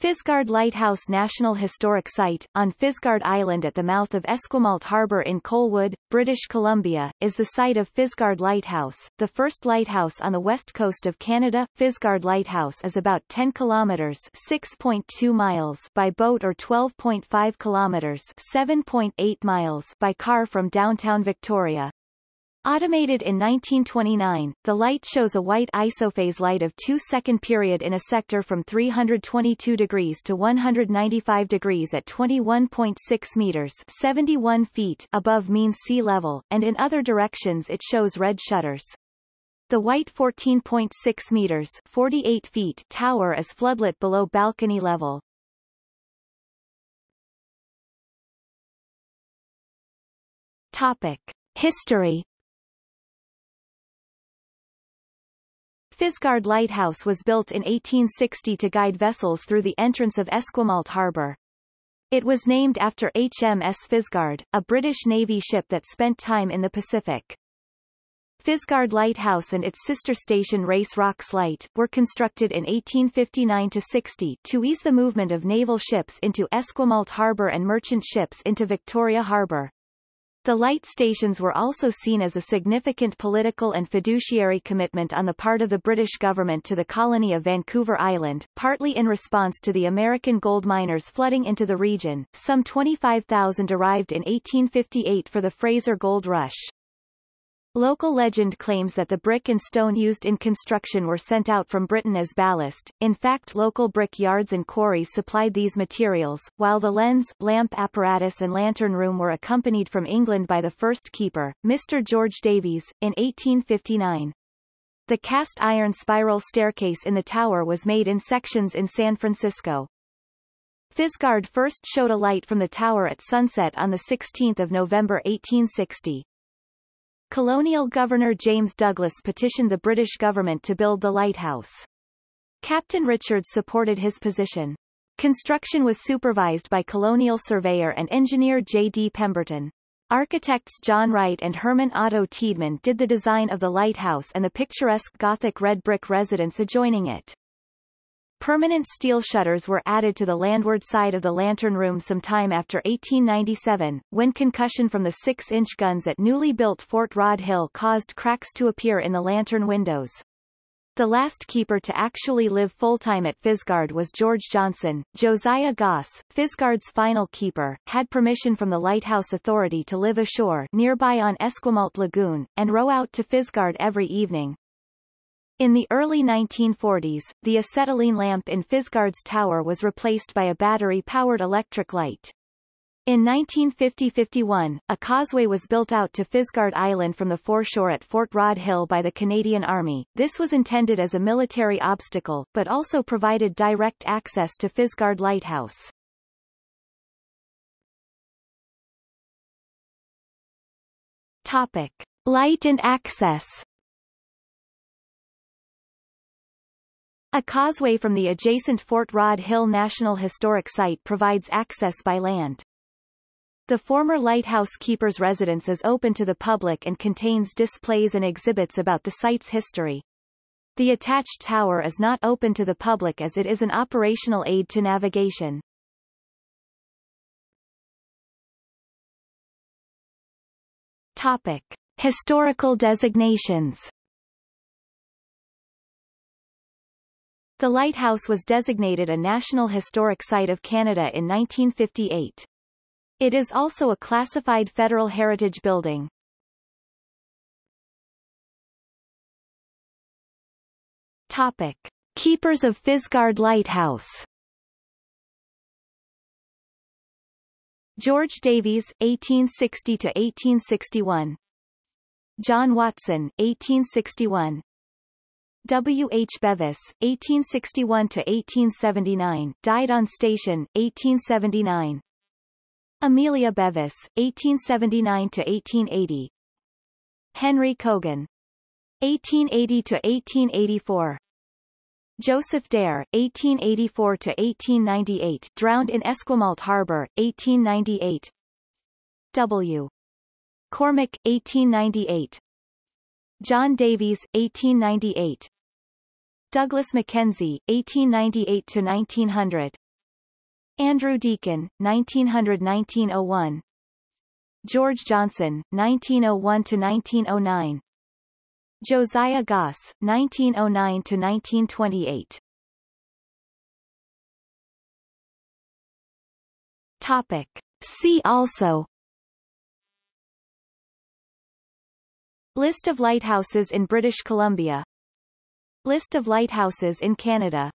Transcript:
Fisgard Lighthouse National Historic Site, on Fisgard Island at the mouth of Esquimalt Harbour in Colwood, British Columbia, is the site of Fisgard Lighthouse, the first lighthouse on the west coast of Canada. Fisgard Lighthouse is about 10 kilometres (6.2 miles) by boat or 12.5 kilometres (7.8 miles) by car from downtown Victoria. Automated in 1929, the light shows a white isophase light of 2-second period in a sector from 322 degrees to 195 degrees at 21.6 meters (71 feet) above mean sea level, and in other directions it shows red shutters. The white 14.6 meters (48 feet) tower is floodlit below balcony level. Topic: History. Fisgard Lighthouse was built in 1860 to guide vessels through the entrance of Esquimalt Harbour. It was named after HMS Fisgard, a British Navy ship that spent time in the Pacific. Fisgard Lighthouse and its sister station Race Rocks Light were constructed in 1859-60 to ease the movement of naval ships into Esquimalt Harbour and merchant ships into Victoria Harbour. The light stations were also seen as a significant political and fiduciary commitment on the part of the British government to the colony of Vancouver Island, partly in response to the American gold miners flooding into the region. Some 25,000 arrived in 1858 for the Fraser Gold Rush. Local legend claims that the brick and stone used in construction were sent out from Britain as ballast. In fact, local brick yards and quarries supplied these materials, while the lens, lamp apparatus and lantern room were accompanied from England by the first keeper, Mr. George Davies, in 1859. The cast iron spiral staircase in the tower was made in sections in San Francisco. Fisgard first showed a light from the tower at sunset on 16 November 1860. Colonial Governor James Douglas petitioned the British government to build the lighthouse. Captain Richards supported his position. Construction was supervised by colonial surveyor and engineer J.D. Pemberton. Architects John Wright and Herman Otto Tiedemann did the design of the lighthouse and the picturesque Gothic red brick residence adjoining it. Permanent steel shutters were added to the landward side of the lantern room sometime after 1897, when concussion from the 6-inch guns at newly built Fort Rodd Hill caused cracks to appear in the lantern windows. The last keeper to actually live full-time at Fisgard was George Johnson. Josiah Goss, Fisgard's final keeper, had permission from the lighthouse authority to live ashore nearby on Esquimalt Lagoon, and row out to Fisgard every evening. In the early 1940s, the acetylene lamp in Fisgard's tower was replaced by a battery-powered electric light. In 1950-51, a causeway was built out to Fisgard Island from the foreshore at Fort Rodd Hill by the Canadian Army. This was intended as a military obstacle, but also provided direct access to Fisgard Lighthouse. Topic: Light and access. A causeway from the adjacent Fort Rodd Hill National Historic Site provides access by land. The former lighthouse keeper's residence is open to the public and contains displays and exhibits about the site's history. The attached tower is not open to the public as it is an operational aid to navigation. Topic: Historical designations. The lighthouse was designated a National Historic Site of Canada in 1958. It is also a classified Federal Heritage Building. Topic: Keepers of Fisgard Lighthouse. George Davies, 1860-1861. John Watson, 1861. W. H. Bevis, 1861-1879, died on station, 1879. Amelia Bevis, 1879-1880. Henry Cogan, 1880-1884. Joseph Dare, 1884-1898, drowned in Esquimalt Harbour, 1898. W. Cormick, 1898. John Davies, 1898. Douglas Mackenzie, 1898-1900. Andrew Deacon, 1900–1901. George Johnson, 1901–1909. Josiah Goss, 1909–1928. Topic. See also: List of lighthouses in British Columbia, List of lighthouses in Canada.